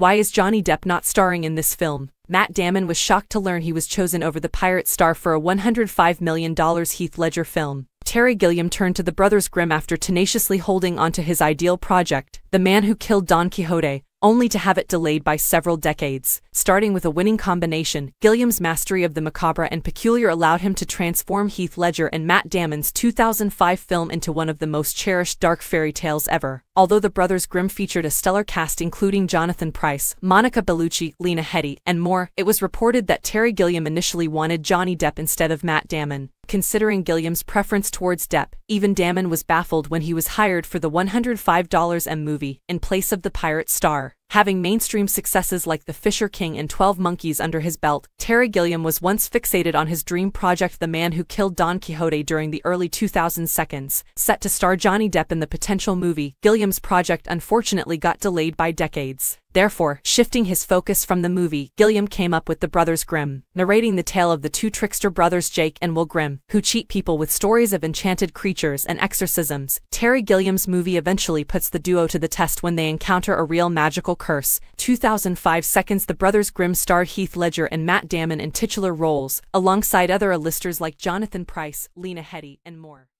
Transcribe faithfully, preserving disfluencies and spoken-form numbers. Why is Johnny Depp not starring in this film? Matt Damon was shocked to learn he was chosen over the pirate star for a one hundred five million dollar Heath Ledger film. Terry Gilliam turned to the Brothers Grimm after tenaciously holding onto his ideal project, The Man Who Killed Don Quixote, only to have it delayed by several decades. Starting with a winning combination, Gilliam's mastery of the macabre and peculiar allowed him to transform Heath Ledger and Matt Damon's two thousand five film into one of the most cherished dark fairy tales ever. Although the Brothers Grimm featured a stellar cast including Jonathan Pryce, Monica Bellucci, Lena Headey, and more, it was reported that Terry Gilliam initially wanted Johnny Depp instead of Matt Damon. Considering Gilliam's preference towards Depp, even Damon was baffled when he was hired for the one hundred five million dollar movie in place of the pirate star. Having mainstream successes like The Fisher King and twelve monkeys under his belt, Terry Gilliam was once fixated on his dream project The Man Who Killed Don Quixote during the early two thousands. Set to star Johnny Depp in the potential movie, Gilliam's project unfortunately got delayed by decades. Therefore, shifting his focus from the movie, Gilliam came up with the Brothers Grimm, narrating the tale of the two trickster brothers Jake and Will Grimm, who cheat people with stories of enchanted creatures and exorcisms. Terry Gilliam's movie eventually puts the duo to the test when they encounter a real magical curse. two thousand five. The Brothers Grimm starred Heath Ledger and Matt Damon in titular roles, alongside other enlisters like Jonathan Pryce, Lena Headey, and more.